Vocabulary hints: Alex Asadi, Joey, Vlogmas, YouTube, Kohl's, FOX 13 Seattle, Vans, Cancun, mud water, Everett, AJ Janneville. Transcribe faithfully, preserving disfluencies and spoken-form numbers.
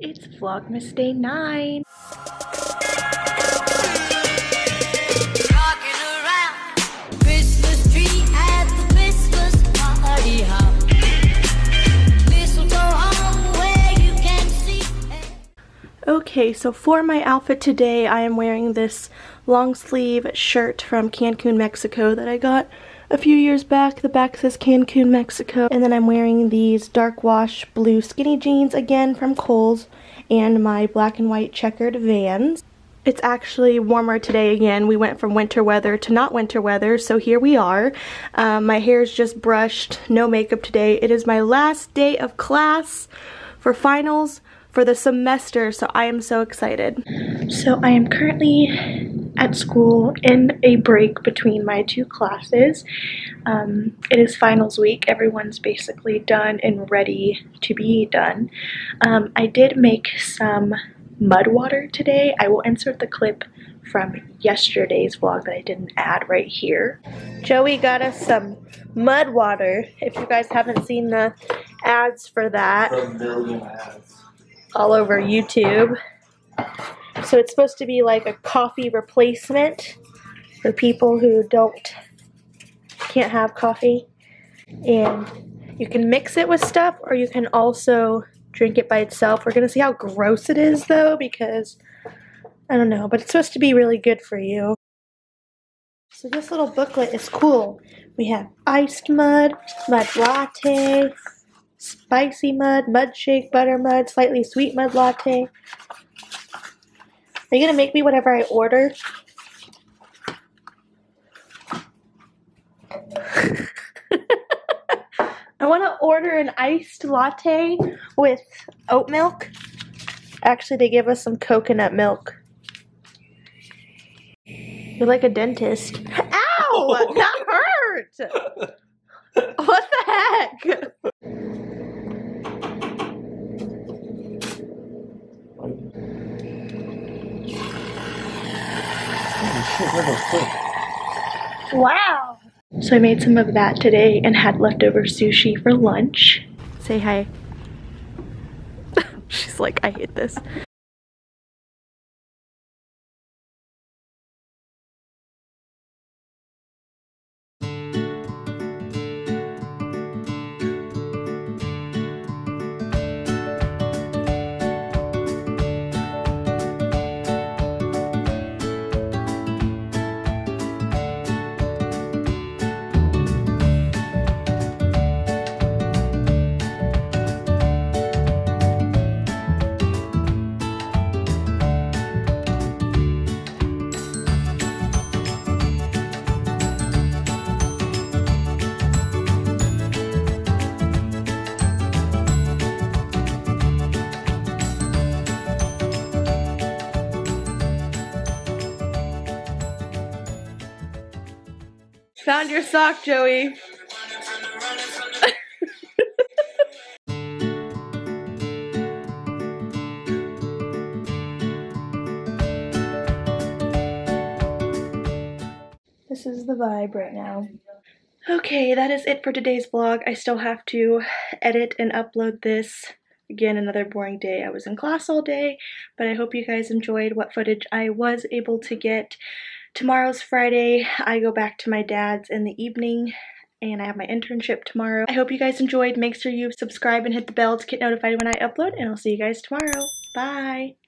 It's Vlogmas day nine. Okay, so for my outfit today, I am wearing this long sleeve shirt from Cancun, Mexico that I got a few years back. The back says Cancun, Mexico. And then I'm wearing these dark wash blue skinny jeans, again from Kohl's, and my black and white checkered Vans. It's actually warmer today again. We went from winter weather to not winter weather, so here we are. Um, my hair is just brushed, no makeup today. It is my last day of class for finals for the semester, so I am so excited. So I am currently at school in a break between my two classes. Um, it is finals week. Everyone's basically done and ready to be done. Um, I did make some mud water today. I will insert the clip from yesterday's vlog that I didn't add right here. Joey got us some mud water. If you guys haven't seen the ads for that. All over YouTube. So it's supposed to be like a coffee replacement for people who don't can't have coffee, and you can mix it with stuff or you can also drink it by itself. We're gonna see how gross it is though, because I don't know, but it's supposed to be really good for you. So this little booklet is cool. We have iced mud, mud latte, spicy mud, mud shake, butter mud, slightly sweet mud latte. Are you gonna make me whatever I order? I wanna order an iced latte with oat milk. Actually, they give us some coconut milk. You're like a dentist. Ow! That hurt! What the heck? Wow! So I made some of that today and had leftover sushi for lunch. Say hi. She's like, I hate this. Found your sock, Joey. This is the vibe right now. Okay, that is it for today's vlog. I still have to edit and upload this. Again, another boring day. I was in class all day, but I hope you guys enjoyed what footage I was able to get. Tomorrow's Friday. I go back to my dad's in the evening and I have my internship tomorrow. I hope you guys enjoyed. Make sure you subscribe and hit the bell to get notified when I upload, and I'll see you guys tomorrow. Bye!